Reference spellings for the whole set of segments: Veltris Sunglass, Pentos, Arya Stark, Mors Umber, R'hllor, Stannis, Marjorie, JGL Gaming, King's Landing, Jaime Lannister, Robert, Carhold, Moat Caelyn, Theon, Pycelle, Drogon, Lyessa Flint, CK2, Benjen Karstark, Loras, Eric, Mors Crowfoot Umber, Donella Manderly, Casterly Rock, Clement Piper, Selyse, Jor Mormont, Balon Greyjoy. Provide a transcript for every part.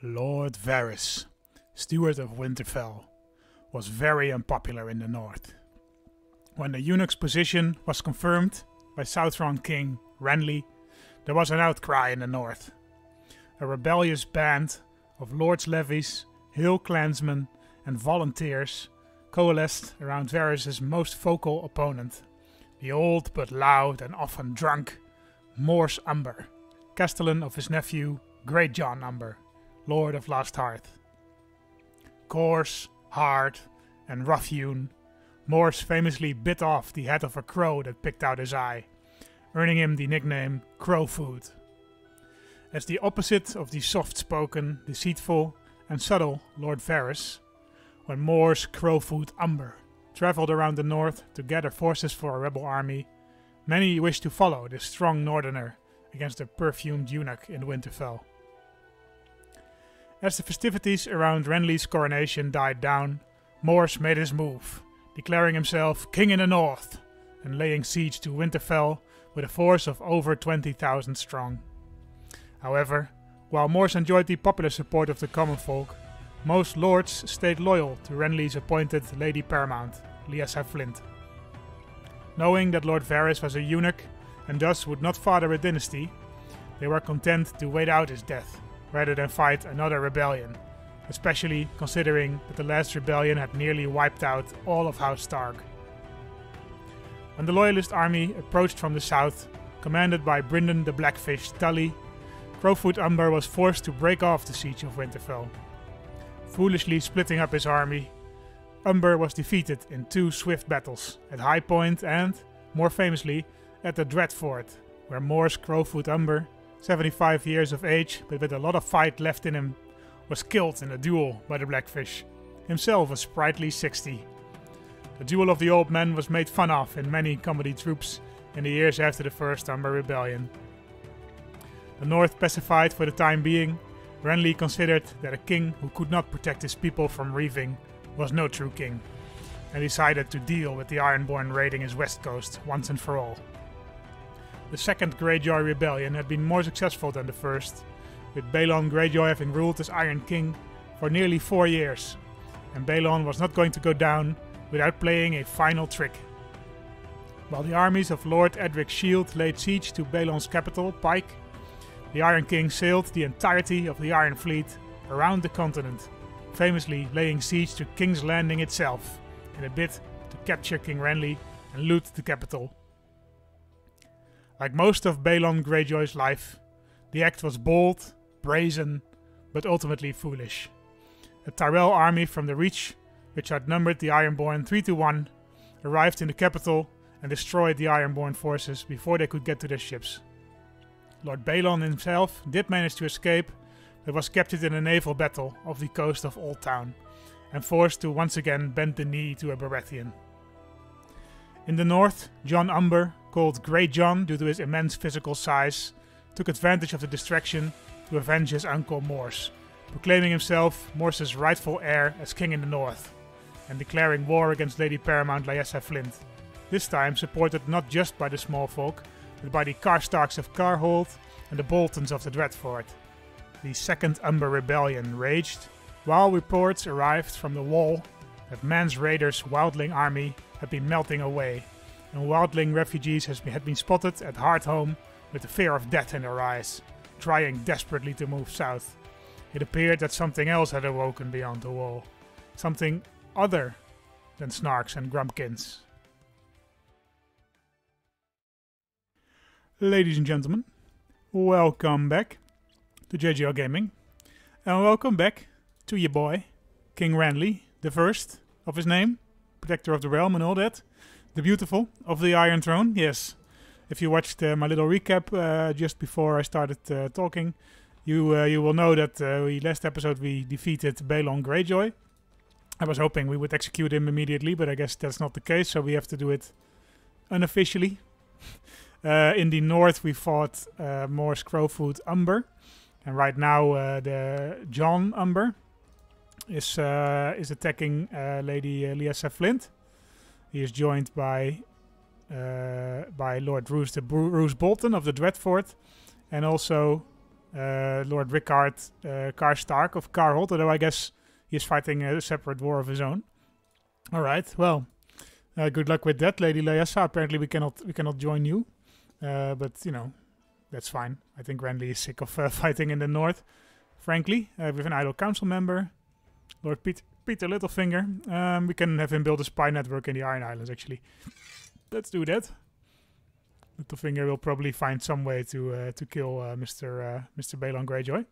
Lord Varys, steward of Winterfell, was very unpopular in the north. When the eunuch's position was confirmed by Southron King Renly, there was an outcry in the north. A rebellious band of lords' levies, hill clansmen and volunteers coalesced around Varys' most vocal opponent, the old but loud and often drunk Mors Umber, castellan of his nephew Greatjon Umber, Lord of Last Hearth. Coarse, hard and rough-hewn, Mors famously bit off the head of a crow that picked out his eye, earning him the nickname Crowfood. As the opposite of the soft-spoken, deceitful and subtle Lord Varys, when Mors Crowfood Umber travelled around the north to gather forces for a rebel army, many wished to follow this strong northerner against the perfumed eunuch in Winterfell. As the festivities around Renly's coronation died down, Mors made his move, declaring himself King in the North and laying siege to Winterfell with a force of over 20,000 strong. However, while Mors enjoyed the popular support of the common folk, most lords stayed loyal to Renly's appointed Lady Paramount, Lyessa Flint. Knowing that Lord Varys was a eunuch and thus would not father a dynasty, they were content to wait out his death, rather than fight another rebellion, especially considering that the last rebellion had nearly wiped out all of House Stark. When the Loyalist army approached from the south, commanded by Brynden the Blackfish Tully, Crowfoot Umber was forced to break off the siege of Winterfell. Foolishly splitting up his army, Umber was defeated in two swift battles, at High Point and, more famously, at the Dreadfort, where Mors Crowfoot Umber, 75 years of age, but with a lot of fight left in him, was killed in a duel by the Blackfish, himself a sprightly 60. The duel of the old man was made fun of in many comedy troupes in the years after the First Umber Rebellion. The North pacified for the time being, Renly considered that a king who could not protect his people from reaving was no true king, and decided to deal with the Ironborn raiding his west coast once and for all. The second Greyjoy rebellion had been more successful than the first, with Balon Greyjoy having ruled as Iron King for nearly 4 years, and Balon was not going to go down without playing a final trick. While the armies of Lord Edric Shield laid siege to Balon's capital, Pike, the Iron King sailed the entirety of the Iron Fleet around the continent, famously laying siege to King's Landing itself in a bid to capture King Renly and loot the capital. Like most of Balon Greyjoy's life, the act was bold, brazen, but ultimately foolish. A Tyrell army from the Reach, which outnumbered the Ironborn 3-1, arrived in the capital and destroyed the Ironborn forces before they could get to their ships. Lord Balon himself did manage to escape, but was captured in a naval battle off the coast of Old Town, and forced to once again bend the knee to a Baratheon. In the north, Jon Umber, called Greatjon due to his immense physical size, took advantage of the distraction to avenge his uncle Mors, proclaiming himself Mors's rightful heir as king in the north, and declaring war against Lady Paramount Lyessa Flint, this time supported not just by the small folk, but by the Karstarks of Carhold and the Boltons of the Dreadfort. The Second Umber Rebellion raged, while reports arrived from the Wall that Mance Rayder's wildling army had been melting away, and wildling refugees had been spotted at Hardhome with the fear of death in their eyes, trying desperately to move south. It appeared that something else had awoken beyond the wall, something other than Snarks and Grumpkins. Ladies and gentlemen, welcome back to JGL Gaming, and welcome back to your boy, King Renly, the first of his name, protector of the realm and all that. The Beautiful of the Iron Throne, yes. If you watched my little recap just before I started talking, you will know that last episode we defeated Balon Greyjoy. I was hoping we would execute him immediately, but I guess that's not the case, so we have to do it unofficially. In the north we fought Mors Crowfoot Umber, and right now the Jon Umber is attacking Lady Lyessa Flint. He is joined by Lord Roose Bolton of the Dreadfort, and also Lord Rickard Karstark of Carhold, although I guess he's fighting a separate war of his own. All right, well, good luck with that, Lady Lyessa. Apparently we cannot join you, but you know, that's fine. I think Renly is sick of fighting in the north, frankly. With an idle council member, Lord Petyr Littlefinger. We can have him build a spy network in the Iron Islands, actually. Let's do that. Littlefinger will probably find some way to kill Mr. Balon Greyjoy.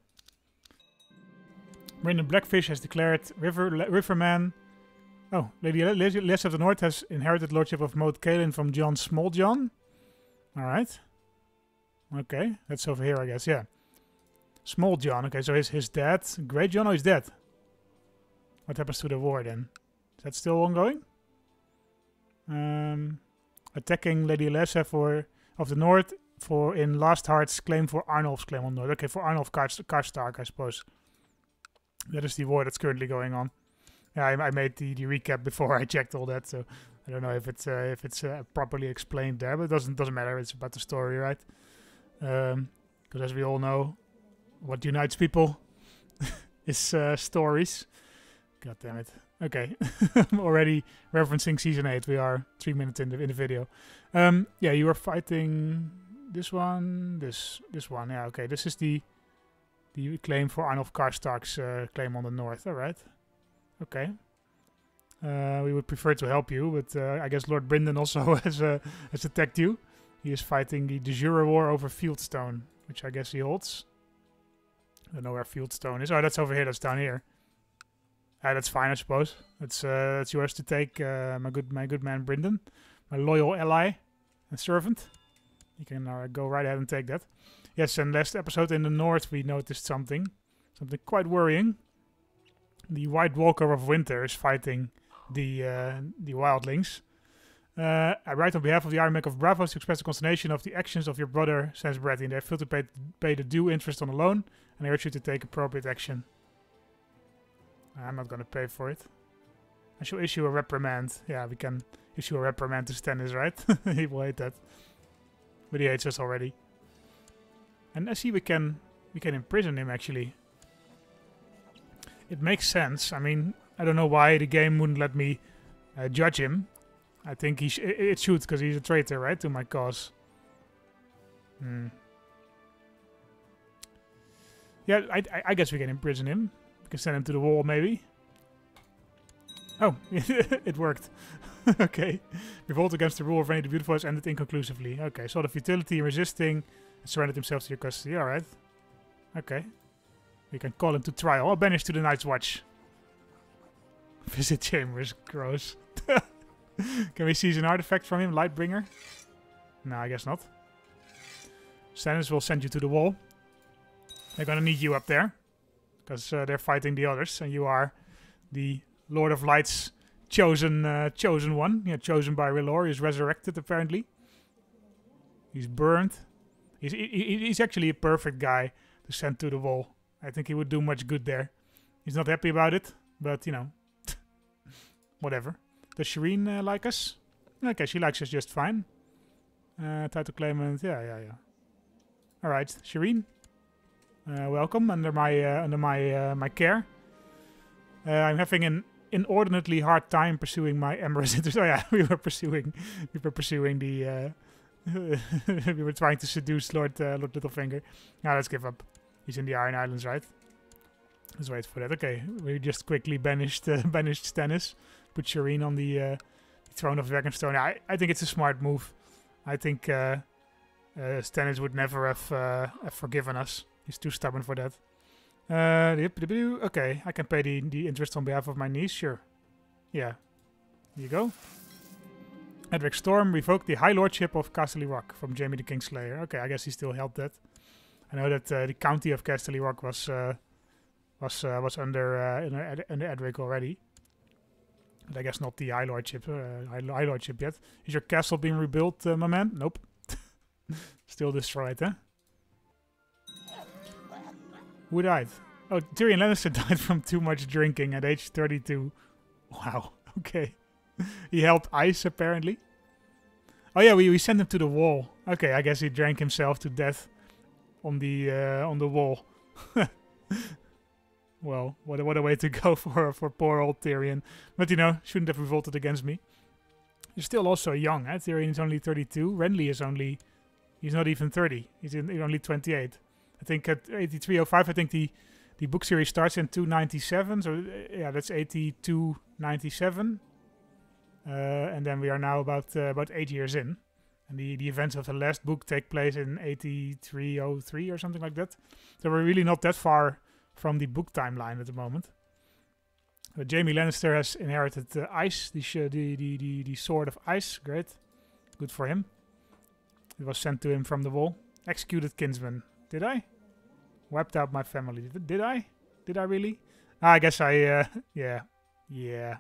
Brynden Blackfish has declared Riverman. Oh, Lady Lyessa of the North has inherited lordship of Moat Caelyn from Jon Smalljon. All right. Okay, that's over here, I guess. Yeah, Smalljon. Okay, so his dad, Greatjon, is dead. What happens to the war then? Is that still ongoing? Attacking Lady Lyessa of the North in Last Heart's claim for Arnolf's claim on North. Okay, for Arnolf Karstark, I suppose. That is the war that's currently going on. Yeah, I made the recap before I checked all that, so I don't know if it's properly explained there, but it doesn't matter. It's about the story, right? Because as we all know, what unites people is stories. God damn it. Okay, I'm already referencing Season 8. We are 3 minutes in the video. Yeah, you are fighting this one, this one. Yeah, okay, this is the claim for Arnulf Karstark's claim on the north. All right. Okay. We would prefer to help you, but I guess Lord Brynden also has attacked you. He is fighting the de jure war over Fieldstone, which I guess he holds. I don't know where Fieldstone is. Oh, that's over here. That's down here. Ah, that's fine, I suppose. It's yours to take, my good man Brynden, my loyal ally and servant. You can go right ahead and take that. Yes, and last episode in the north we noticed something quite worrying. The White Walker of Winter is fighting the wildlings. I write on behalf of the Armec of Bravos to express the consternation of the actions of your brother, Sansbrettin. They have failed to pay the due interest on the loan, and I urge you to take appropriate action. I'm not going to pay for it. I shall issue a reprimand. Yeah, we can issue a reprimand to Stannis, right? He will hate that. But he hates us already. And I see we can imprison him, actually. It makes sense. I mean, I don't know why the game wouldn't let me judge him. I think it should, because he's a traitor, right, to my cause. Yeah, I guess we can imprison him. We can send him to the wall, maybe. Oh, it worked. Okay. Revolt against the rule of Renly the Beautiful has ended inconclusively. Okay, saw the futility in resisting and surrendered himself to your custody. Alright. Okay. We can call him to trial. Or banished to the Night's Watch. Visit chambers. Gross. Can we seize an artifact from him, Lightbringer? No, I guess not. Stannis will send you to the wall. They're gonna need you up there. Because they're fighting the others, and you are the Lord of Light's chosen one. Yeah, chosen by R'hllor. He's resurrected, apparently. He's burned. He's actually a perfect guy to send to the wall. I think he would do much good there. He's not happy about it, but, you know, whatever. Does Shireen like us? Okay, she likes us just fine. Title claimant, yeah. All right, Shireen. Welcome under my care. I'm having an inordinately hard time pursuing my amorous interest. Oh yeah, we were pursuing the we were trying to seduce Lord Littlefinger. Now let's give up. He's in the Iron Islands, right? Let's wait for that. Okay, we just quickly banished Stannis, put Shireen on the throne of Dragonstone. I think it's a smart move. I think Stannis would never have forgiven us. He's too stubborn for that. Okay, I can pay the interest on behalf of my niece, sure. Yeah. Here you go. Edric Storm revoked the High Lordship of Casterly Rock from Jaime the Kingslayer. Okay, I guess he still held that. I know that the county of Casterly Rock was under Edric already. But I guess not the High Lordship yet. Is your castle being rebuilt, my man? Nope. Still destroyed, huh? Who died? Oh, Tyrion Lannister died from too much drinking at age 32. Wow, okay. He held ice, apparently. Oh yeah, we sent him to the wall. Okay, I guess he drank himself to death. on the wall. Well, what a way to go for poor old Tyrion. But you know, shouldn't have revolted against me. You're still also young, eh? Tyrion is only 32. Renly is only... He's not even 30. He's only 28. I think at 8305, I think the book series starts in 297. So yeah, that's 8297. And then we are now about 8 years in. And the events of the last book take place in 8303 or something like that. So we're really not that far from the book timeline at the moment. But Jaime Lannister has inherited ice, the sword of ice. Great. Good for him. It was sent to him from the wall. Executed kinsman. Did I? Wiped out my family. Did I? Did I really? Ah, I guess I... yeah. Yeah.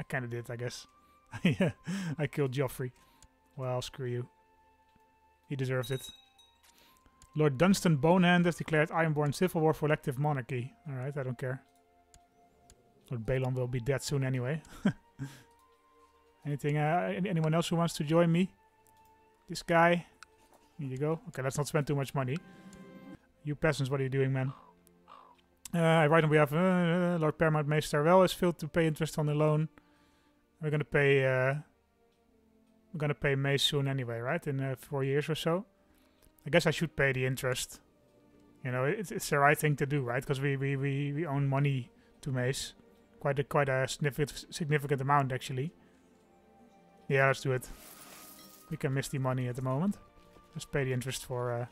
I kind of did, I guess. I killed Joffrey. Well, screw you. He deserved it. Lord Dunstan Bonehand has declared Ironborn civil war for elective monarchy. Alright, I don't care. Lord Balon will be dead soon anyway. Anything? Anyone else who wants to join me? This guy. Here you go. Okay, let's not spend too much money. You peasants, what are you doing, man? I write on behalf of Lord Paramount Mace Starwell has failed to pay interest on the loan. We're gonna pay. We're gonna pay Mace soon anyway, right? In 4 years or so. I guess I should pay the interest. You know, it's the right thing to do, right? Because we own money to Mace, quite a significant amount actually. Yeah, let's do it. We can miss the money at the moment. Let's pay the interest for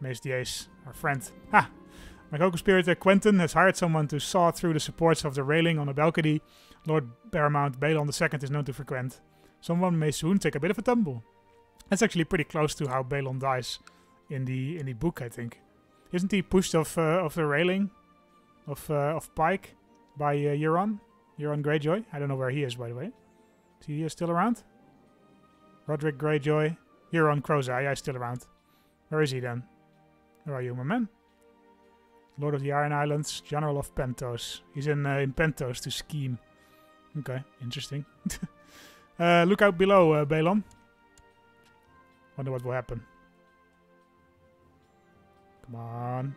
Mace the Ace, our friend. Ah! My co-conspirator Quentin has hired someone to saw through the supports of the railing on the balcony Lord Paramount Balon II is known to frequent. Someone may soon take a bit of a tumble. That's actually pretty close to how Balon dies in the book, I think. Isn't he pushed off the railing of Pike by Euron Greyjoy? I don't know where he is, by the way. Is he still around? Roderick Greyjoy. Euron Crowseye, yeah, still around. Where is he then? Where are you, my man? Lord of the Iron Islands, General of Pentos. He's in Pentos to scheme. Okay, interesting. Look out below, Balon. Wonder what will happen. Come on.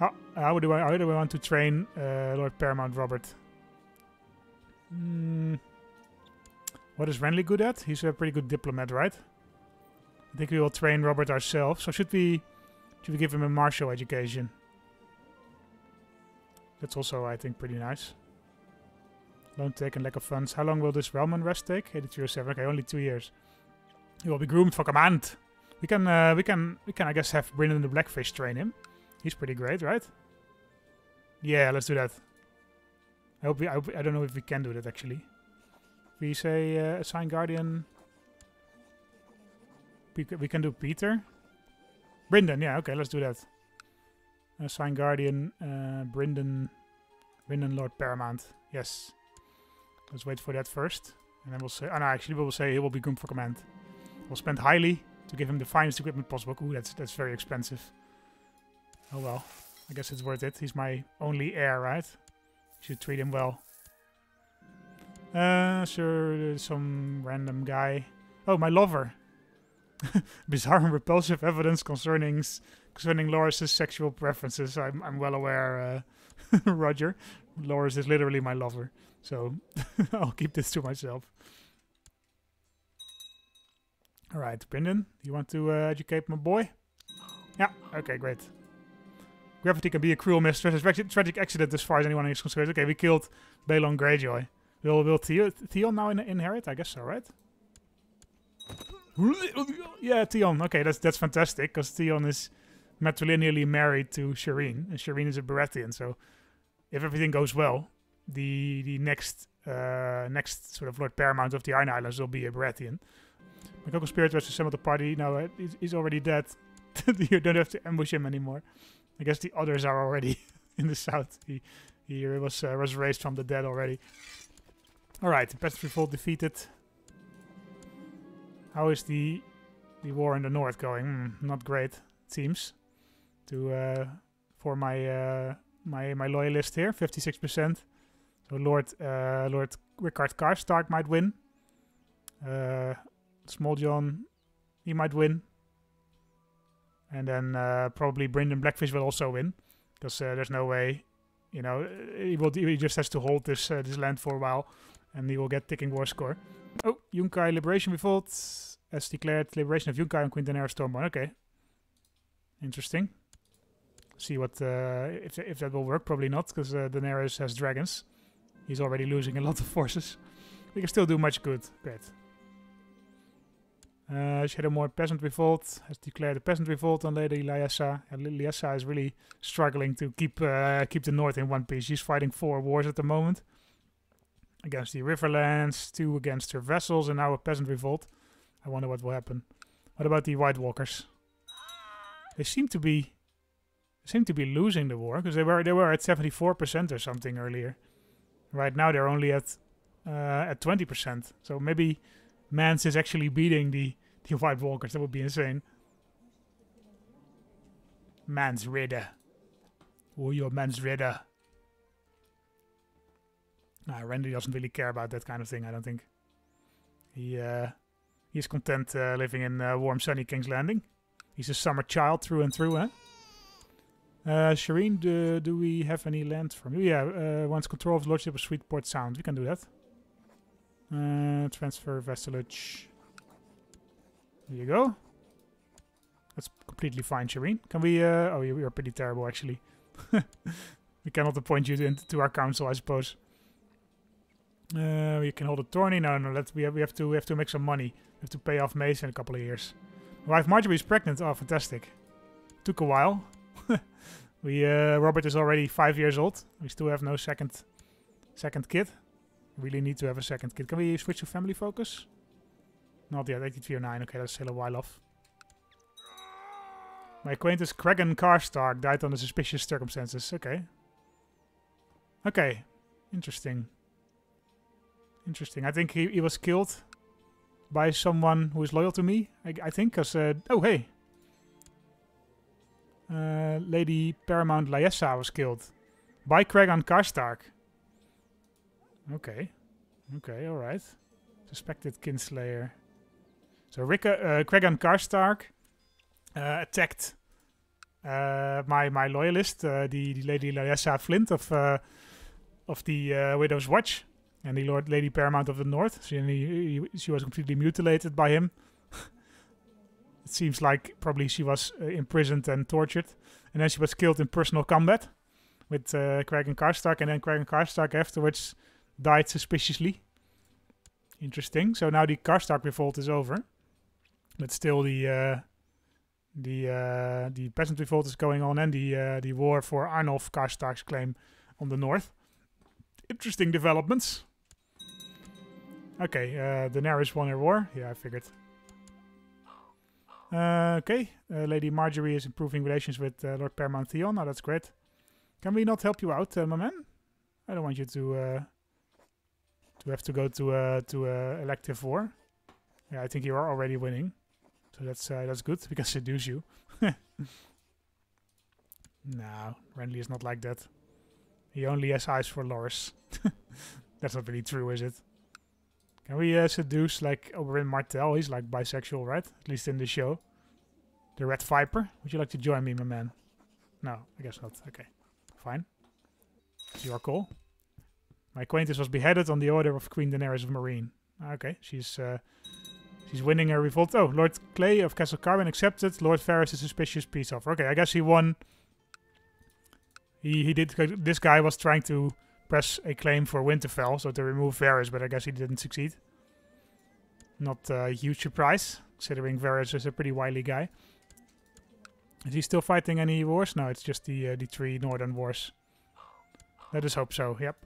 Oh, how do I want to train Lord Paramount Robert? What is Renly good at? He's a pretty good diplomat, right? I think we will train Robert ourselves. So should we give him a martial education? That's also, I think, pretty nice. Loan taken, lack of funds. How long will this realm and rest take? 8307. Okay, only 2 years. He will be groomed for command. We can, I guess, have Brynden the Blackfish train him. He's pretty great, right? Yeah, let's do that. I don't know if we can do that actually. We say assign guardian. We can do Petyr. Brynden, yeah, okay, let's do that. Assign guardian, Brynden Lord Paramount. Yes. Let's wait for that first. And then we'll say, oh no, actually we'll say he will be groomed for command. We'll spend highly to give him the finest equipment possible. Ooh, that's very expensive. Oh well, I guess it's worth it. He's my only heir, right? Should treat him well. Sir, some random guy. Oh, my lover. Bizarre and repulsive evidence concerning Loras' sexual preferences. I'm well aware, Roger. Loras is literally my lover. So, I'll keep this to myself. Alright, Brynden, you want to educate my boy? Yeah, okay, great. Gravity can be a cruel mistress. It's a tragic accident as far as anyone is concerned. Okay, we killed Balon Greyjoy. Will Theon now inherit? I guess so, right? Yeah, Theon. Okay, that's fantastic, because Theon is matrilineally married to Shireen. And Shireen is a Baratheon, so if everything goes well, the next sort of Lord Paramount of the Iron Islands will be a Baratheon. My co-conspirator has assembled the party. No, he's already dead. You don't have to ambush him anymore. I guess the others are already in the south. He was raised from the dead already. Alright, the peasant revolt defeated. How is the war in the north going? Not great, it seems. For my loyalist here, 56%. So Lord Rickard Karstark might win. Smalljon, he might win. And then probably Brynden Blackfish will also win, because there's no way, you know, he just has to hold this this land for a while, and he will get ticking war score. Oh, Yunkai Liberation Revolt has declared liberation of Yunkai and Queen Daenerys Stormborn. Okay, interesting. See what if that will work. Probably not, because Daenerys has dragons. He's already losing a lot of forces. We can still do much good. Great. Shadowmoor Peasant Revolt has declared a Peasant Revolt on Lady Lyessa. And Lyessa is really struggling to keep the North in one piece. She's fighting 4 wars at the moment. Against the Riverlands, 2 against her vessels, and now a Peasant Revolt. I wonder what will happen. What about the White Walkers? They seem to be losing the war, because they were at 74% or something earlier. Right now they're only at 20%. So maybe Mance is actually beating the White Walkers. That would be insane. Mance Rayder. Oh, your Mance Rayder. Nah, Renly doesn't really care about that kind of thing, I don't think. He's content living in warm, sunny King's Landing. He's a summer child through and through, huh? Shireen, do we have any land from you? Yeah, wants control of the lordship of Sweetport Sound. We can do that. Transfer vassalage. There you go. That's completely fine, Shireen. Can we... oh, you're pretty terrible, actually. We cannot appoint you to our council, I suppose. We can hold a tourney. No, we have to make some money. We have to pay off Mace in a couple of years. My wife Marjorie is pregnant. Oh, fantastic. Took a while. Robert is already 5 years old. We still have no second kid. Really need to have a second kid. Can we switch to family focus? Not yet. 8309. Okay, that's still a while off. My acquaintance Cregan Karstark died under suspicious circumstances. Okay. Okay. Interesting. Interesting. I think he was killed by someone who is loyal to me. I think. Cause oh hey. Lady Paramount Lyessa was killed by Cregan Karstark. Okay, alright. Suspected kinslayer. So Cregan Karstark attacked my loyalist, the Lady Lyessa Flint of the Widow's Watch, and the Lady Paramount of the North. She was completely mutilated by him. It seems like probably she was imprisoned and tortured. And then she was killed in personal combat with Cregan Karstark. And then Cregan Karstark afterwards died suspiciously. Interesting. So now the Karstark revolt is over. But still the peasant revolt is going on. And the war for Arnolf Karstark's claim on the north. Interesting developments. Okay, Daenerys won her war. Yeah, I figured. Okay, Lady Marjorie is improving relations with Lord Paramount Theon. Oh, that's great. Can we not help you out, my man? I don't want you to have to go to elective war. Yeah, I think you are already winning, so that's good. We can seduce you. No, Renly is not like that. He only has eyes for Loras. That's not really true, is it? Can we seduce, like, Oberyn Martell? He's, like, bisexual, right? At least in the show. The Red Viper? Would you like to join me, my man? No, I guess not. Okay, fine. It's your call. My acquaintance was beheaded on the order of Queen Daenerys of Marine. Okay, she's winning her revolt. Oh, Lord Clay of Castle Carwyn accepted Lord Varys' suspicious peace offer. Okay, I guess he won. He did. This guy was trying to press a claim for Winterfell, so to remove Varys, but I guess he didn't succeed. Not a huge surprise, considering Varys is a pretty wily guy. Is he still fighting any wars? No, it's just the 3 northern wars. Let us hope so. Yep.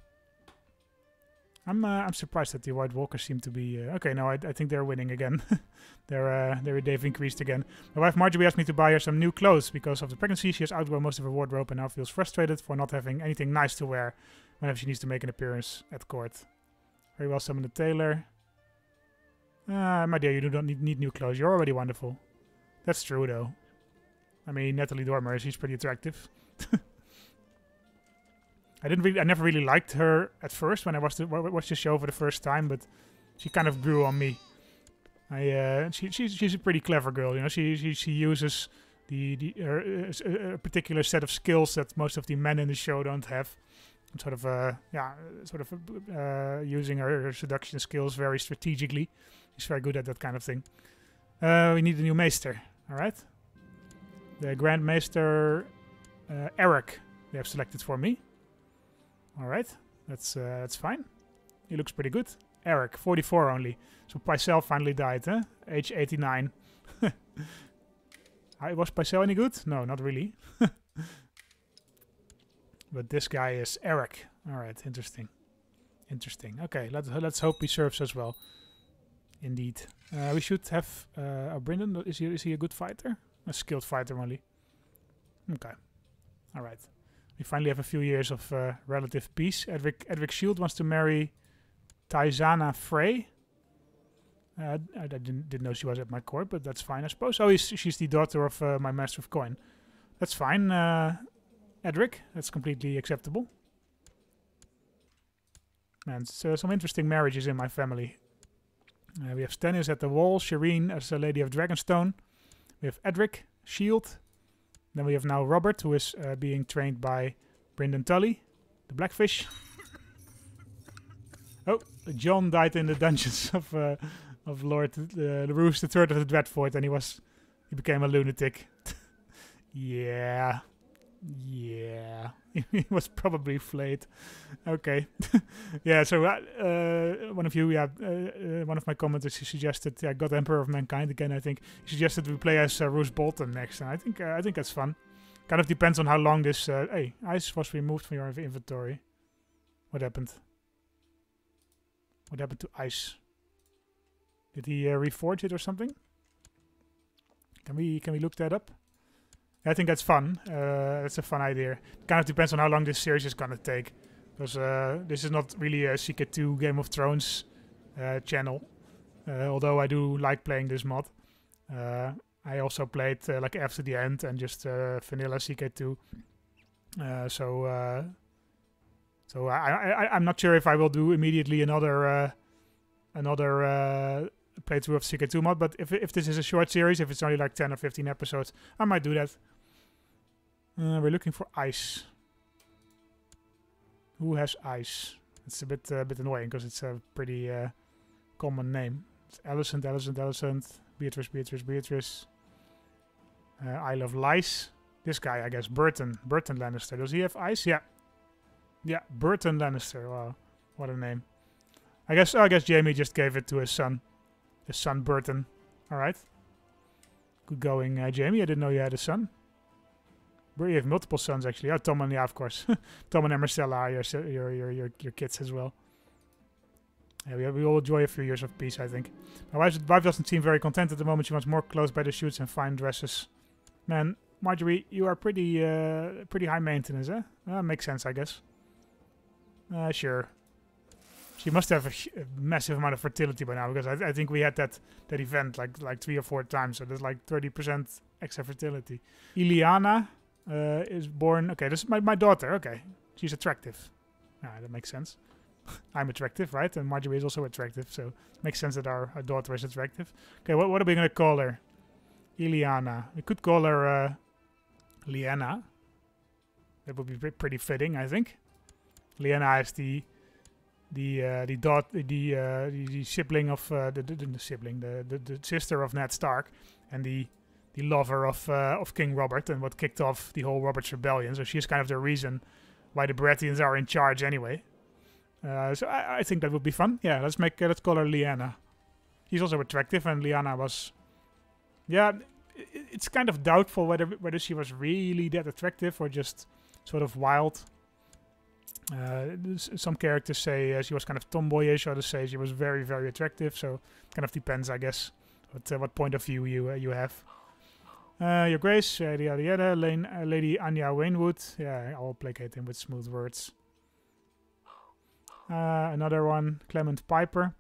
I'm surprised that the White Walkers seem to be okay. No, I think they're winning again. They've increased again. My wife Marjorie asked me to buy her some new clothes because of the pregnancy. She has outgrown most of her wardrobe and now feels frustrated for not having anything nice to wear whenever she needs to make an appearance at court. Very well, summon the tailor. My dear, you do not need new clothes. You're already wonderful. That's true, though. I mean, Natalie Dormer, she's pretty attractive. I never really liked her at first when I watched the show for the first time, but she kind of grew on me. She's a pretty clever girl, you know. She uses a particular set of skills that most of the men in the show don't have. Sort of, using her seduction skills very strategically. She's very good at that kind of thing. We need a new maester. All right, the Grand Maester Eric they have selected for me. All right, that's fine. He looks pretty good. Eric, 44 only. So Pycelle finally died, huh? Age 89. Was Pycelle any good? No, not really. But this guy is Eric. All right, interesting, interesting. Okay, let's hope he serves as well. Indeed, we should have Brynden. Is he a good fighter? A skilled fighter only. Okay, all right. We finally have a few years of relative peace. Edric Shield wants to marry Tyzana Frey. I didn't know she was at my court, but that's fine, I suppose. Oh, she's the daughter of my master of coin. That's fine. Edric, that's completely acceptable. And so some interesting marriages in my family. We have Stannis at the Wall, Shireen as the Lady of Dragonstone. We have Edric Shield. Then we have now Robert, who is being trained by Brynden Tully, the Blackfish. Oh, Jon died in the dungeons of Lord Roose III of the Dreadfort, and he became a lunatic. Yeah. Yeah, he was probably flayed. Okay, yeah. So one of my commenters suggested, "God Emperor of Mankind" again. I think he suggested we play as Roose Bolton next, and I think that's fun. Kind of depends on how long this. Hey, ice was removed from your inventory. What happened? What happened to ice? Did he reforge it or something? Can we look that up? I think that's fun. That's a fun idea. It kind of depends on how long this series is going to take. Because this is not really a CK2 Game of Thrones channel. Although I do like playing this mod. I also played like after the end and just vanilla CK2. So I'm not sure if I will do immediately another playthrough of CK2 mod, but if this is a short series, if it's only like 10 or 15 episodes, I might do that. We're looking for ice. Who has ice? It's a bit annoying because it's a pretty common name. It's Alicent, Beatrice. I love lice. This guy, I guess, Burton Lannister. Does he have ice? Yeah, Burton Lannister. Wow, what a name. I guess Jaime just gave it to his son. His son, Burton. Alright. Good going, Jaime. I didn't know you had a son. You have multiple sons, actually. Oh, Tom and, yeah, of course. Tom and Marcella are your kids as well. Yeah, we all enjoy a few years of peace, I think. My wife doesn't seem very content at the moment. She wants more clothes by the shoots and fine dresses. Man, Marjorie, you are pretty high maintenance, eh? Makes sense, I guess. Sure. She must have a massive amount of fertility by now, because I think we had that event like 3 or 4 times, so there's like 30% extra fertility. Lyanna is born. Okay, this is my daughter. Okay, she's attractive. That makes sense. I'm attractive, right? And Marjorie is also attractive, so it makes sense that our daughter is attractive. Okay, what are we gonna call her? Lyanna. We could call her Lyanna. That would be pretty fitting, I think. Lyanna is the sister of Ned Stark, and the lover of King Robert, and what kicked off the whole Robert's rebellion. So she's kind of the reason why the Baratheons are in charge anyway. So I think that would be fun. Yeah, let's call her Lyanna. She's also attractive, and Lyanna was, yeah, it's kind of doubtful whether she was really that attractive or just sort of wild. Some characters say she was kind of tomboyish, others say she was very, very attractive, so it kind of depends, I guess, what point of view you have. Your Grace, Lady Anya Wainwood. Yeah, I'll placate him with smooth words. Another one, Clement Piper.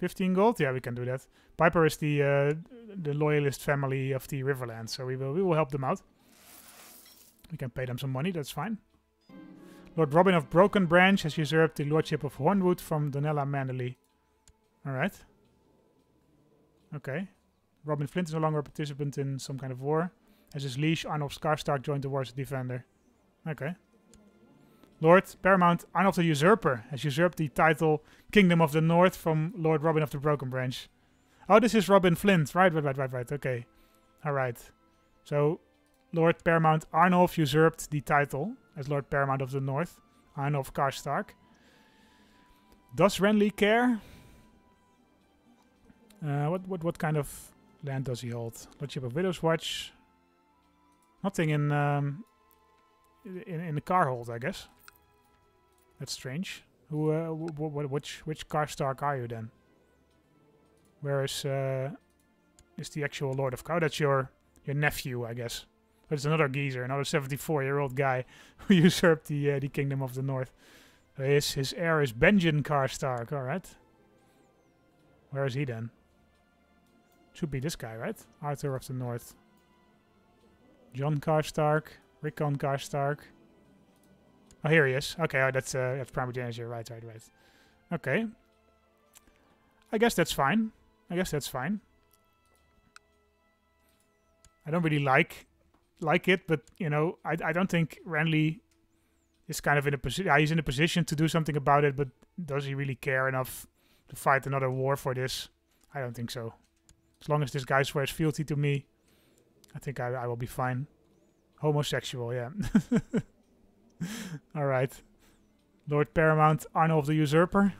15 gold? Yeah, we can do that. Piper is the loyalist family of the Riverlands, so we will help them out. We can pay them some money, that's fine. Lord Robin of Broken Branch has usurped the lordship of Hornwood from Donella Manderly. Alright. Okay. Robin Flint is no longer a participant in some kind of war. As his liege, Arnolf Karstark joined the war as a defender. Okay. Lord Paramount Arnulf the Usurper has usurped the title Kingdom of the North from Lord Robin of the Broken Branch. Oh, this is Robin Flint. Right. Okay. Alright. So, Lord Paramount Arnulf usurped the title as Lord Paramount of the North. Arnulf Karstark. Does Renly care? What kind of land does he hold? Lordship of Widow's Watch. Nothing in the Carhold, I guess. That's strange. Who? Which Karstark are you then? Where is the actual Lord of Cow? That's your nephew, I guess. But it's another geezer, another 74-year-old guy who usurped the Kingdom of the North. His heir is Benjen Karstark. All right. Where is he then? Should be this guy, right? Arthur of the North. Jon Karstark, Rickon Karstark. Oh, here he is. Okay, oh, that's primary genealogy. Right. Okay. I guess that's fine. I don't really like it, but you know, I don't think Renly is kind of in a position. He's in a position to do something about it, but does he really care enough to fight another war for this? I don't think so. As long as this guy swears fealty to me, I think I will be fine. Homosexual, yeah. Alright. Lord Paramount Arnulf the Usurper.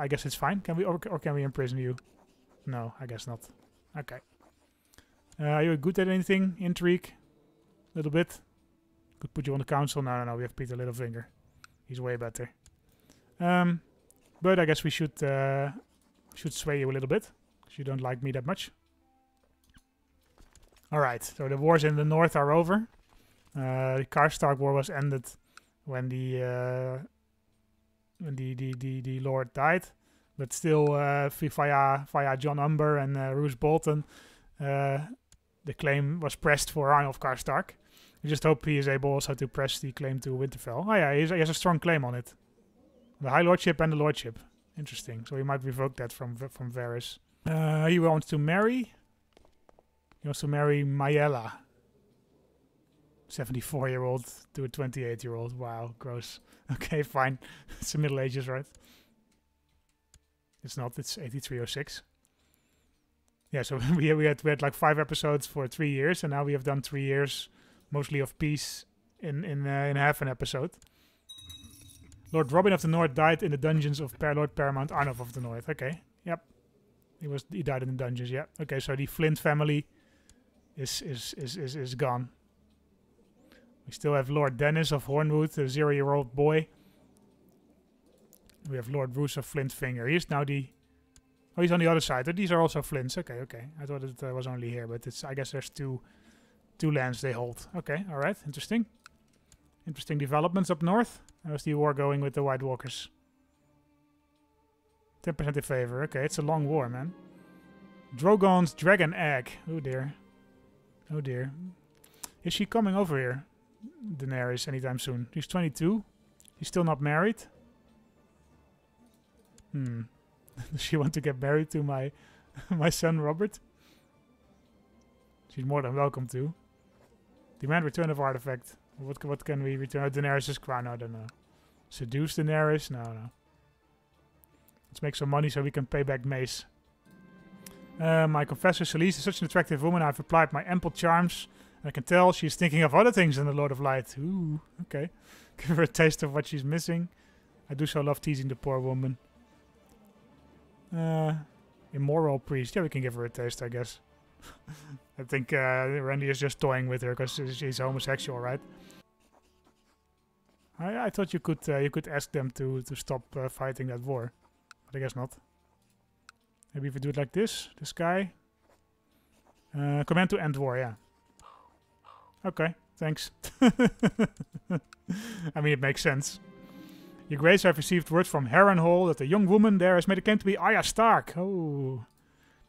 I guess it's fine. Can we or can we imprison you? No, I guess not. Okay. Are you good at anything? Intrigue? A little bit? Could put you on the council. No, we have Petyr Littlefinger. He's way better. But I guess we should sway you a little bit. Because you don't like me that much. Alright, so the wars in the north are over. The Karstark War was ended when the Lord died, but still via Jon Umber and Roose Bolton, the claim was pressed for Arnulf Karstark. I just hope he is able also to press the claim to Winterfell. Oh yeah, he has a strong claim on it, the High Lordship and the Lordship. Interesting. So he might revoke that from Varys. He wants to marry. He wants to marry Mayella. 74-year-old to a 28-year-old. Wow, gross. Okay, fine. It's the Middle Ages, right? It's not. It's 8306. Yeah, so we had like 5 episodes for 3 years, and now we have done 3 years, mostly of peace, in half an episode. Lord Robin of the North died in the dungeons of Lord Paramount Arnulf of the North. Okay, yep. He died in the dungeons. Yeah. Okay, so the Flint family is gone. We still have Lord Dennis of Hornwood, a 0-year-old boy. We have Lord Roose of Flintfinger. He is now the... Oh, he's on the other side. These are also Flints. Okay. I thought it was only here, but I guess there's two lands they hold. Okay, alright. Interesting. Interesting developments up north. How's the war going with the White Walkers? 10% in favor. Okay, it's a long war, man. Drogon's Dragon Egg. Oh dear. Is she coming over here, Daenerys, anytime soon? She's 22. She's still not married. Does she want to get married to my son, Robert? She's more than welcome to. Demand return of artifact. What can we return? Oh, Daenerys' crown. I don't know. Seduce Daenerys? No. Let's make some money so we can pay back Mace. My confessor, Selyse, is such an attractive woman. I've applied my ample charms. I can tell she's thinking of other things than the Lord of Light. Ooh, okay. Give her a taste of what she's missing. I do so love teasing the poor woman. Immoral priest. Yeah, we can give her a taste, I guess. I think Renly is just toying with her because she's homosexual, right? I thought you could ask them to stop fighting that war, but I guess not. Maybe if we do it like this, this guy. Command to end war, yeah. Okay, thanks. I mean, it makes sense. Your Grace, I've received word from Harrenhal that a young woman there has made a claim to be Arya Stark. Oh,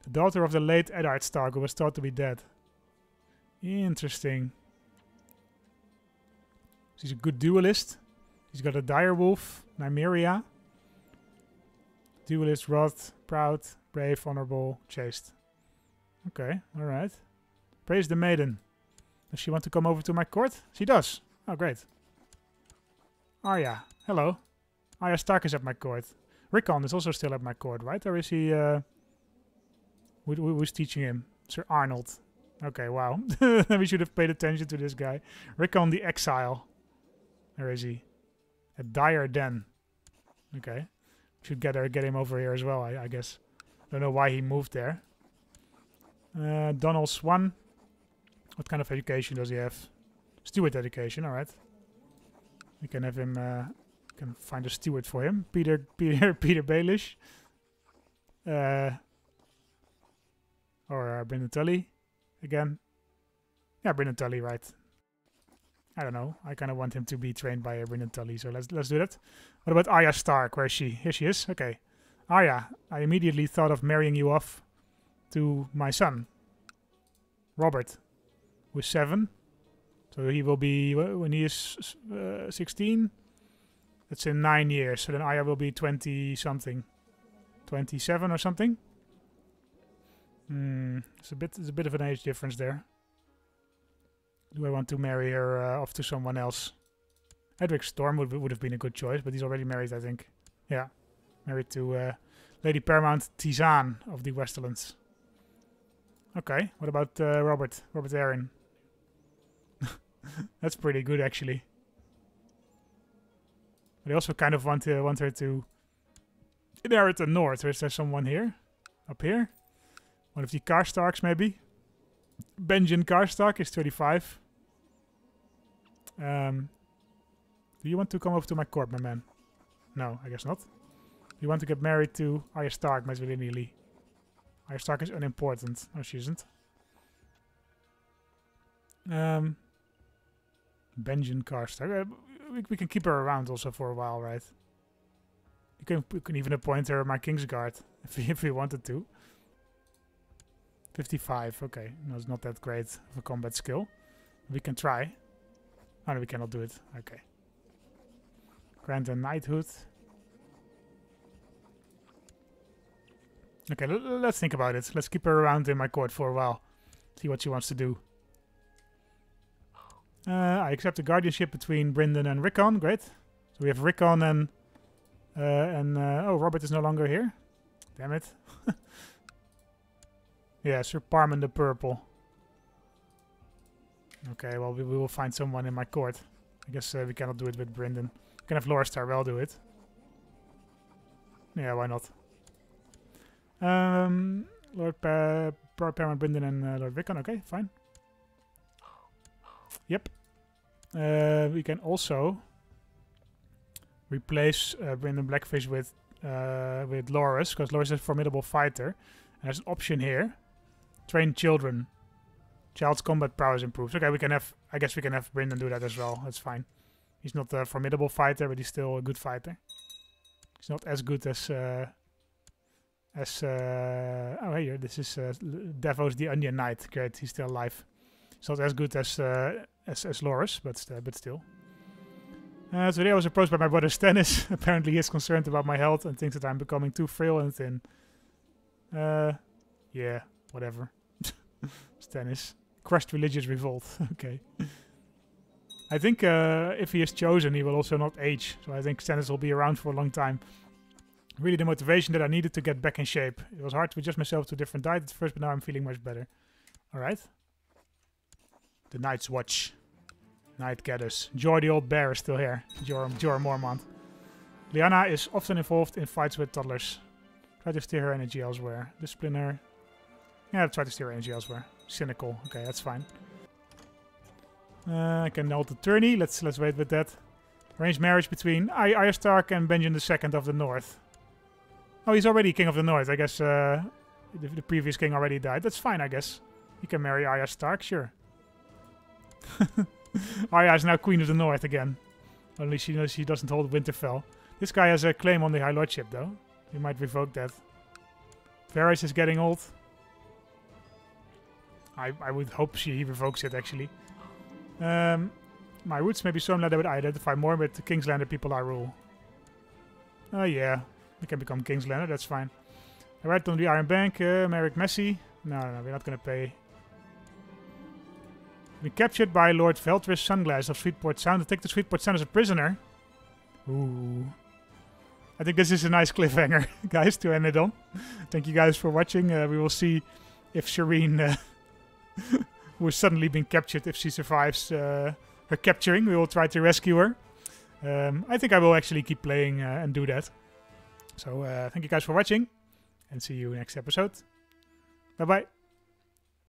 the daughter of the late Eddard Stark, who was thought to be dead. Interesting. She's a good duelist. She's got a direwolf, Nymeria. Duelist, wrath, proud, brave, honorable, chaste. Okay, alright. Praise the maiden. Does she want to come over to my court? She does. Oh, great. Arya, hello. Arya Stark is at my court. Rickon is also still at my court, right? Or is he... Who's teaching him? Sir Arnold. Okay, wow. We should have paid attention to this guy. Rickon the Exile. Where is he? A dire den. Okay. Should get him over here as well, I guess. Don't know why he moved there. Donald Swan. What kind of education does he have? Steward education, alright. We can have him... can find a steward for him. Peter Baelish. Or Brynden Tully. Again. Yeah, Brynden Tully, right. I don't know. I kind of want him to be trained by Brynden Tully, so let's do that. What about Arya Stark? Where is she? Here she is. Okay. Arya, I immediately thought of marrying you off to my son. Robert. Who is 7. So he will be, when he is 16... That's in 9 years, so then Arya will be 20-something. 27 or something? Hmm, it's a bit of an age difference there. Do I want to marry her off to someone else? Edric Storm would have been a good choice, but he's already married, I think. Yeah, married to Lady Paramount Tizan of the Westerlands. Okay, what about Robert Arryn? That's pretty good, actually. But I also kind of want her to inherit the north. Or is there someone here? Up here? One of the Karstarks, maybe? Benjen Karstark is 35. Do you want to come over to my court, my man? No, I guess not. You want to get married to Arya Stark, Miss Willy-nilly. Arya Stark is unimportant. No, she isn't. Benjen Karstark. We can keep her around also for a while, right? We can even appoint her my Kingsguard if we wanted to. 55, okay. No, it's not that great of a combat skill. We can try. Oh, no, we cannot do it. Okay. Grant a knighthood. Okay, let's think about it. Let's keep her around in my court for a while. See what she wants to do. I accept the guardianship between Brynden and Rickon. Great. So we have Rickon and oh, Robert is no longer here. Damn it. Yeah, Sir Parman the Purple. Okay, well, we will find someone in my court. I guess we cannot do it with Brynden. We can have Loras Tyrell do it. Yeah, why not? Lord Parman, Brynden and Lord Rickon. Okay, fine. Yep. We can also replace Brynden Blackfish with Loras, because Loras is a formidable fighter. And there's an option here: train children. Child's combat prowess improves. Okay, we can have. I guess we can have Brynden do that as well. That's fine. He's not a formidable fighter, but he's still a good fighter. He's not as good oh, hey, this is Davos the Onion Knight. Great, he's still alive. It's not as good as Loras, but still. Today I was approached by my brother Stannis. Apparently he is concerned about my health and thinks that I'm becoming too frail and thin. Yeah, whatever. Stannis. Crushed religious revolt. Okay. I think if he is chosen, he will also not age. So I think Stannis will be around for a long time. Really the motivation that I needed to get back in shape. It was hard to adjust myself to a different diet at first, but now I'm feeling much better. Alright. The Night's Watch. Night gathers. Jor the Old Bear is still here. Jor Mormont. Lyanna is often involved in fights with toddlers. Try to steer her energy elsewhere. Discipline her. Yeah, try to steer her energy elsewhere. Cynical. Okay, that's fine. I can note the tourney. Let's wait with that. Arranged marriage between Arya Stark and Benjen II of the North. Oh, he's already King of the North. I guess the previous king already died. That's fine, I guess. He can marry Arya Stark, sure. Arya is now Queen of the North again. Only she knows she doesn't hold Winterfell. This guy has a claim on the High Lordship, though. He might revoke that. Varys is getting old. I would hope he revokes it, actually. My roots may be somewhere that would identify more with the Kingslander people I rule. Oh yeah, we can become Kingslander, that's fine. I ride on the Iron Bank, Merrick Messi. No, we're not gonna pay. Been captured by Lord Veltris Sunglass of Sweetport Sound. Take the Sweetport Sound as a prisoner. Ooh. I think this is a nice cliffhanger, guys, to end it on. Thank you guys for watching. We will see if Shireen, who has suddenly been captured, if she survives her capturing. We will try to rescue her. I think I will actually keep playing and do that. So thank you guys for watching, and see you next episode. Bye-bye.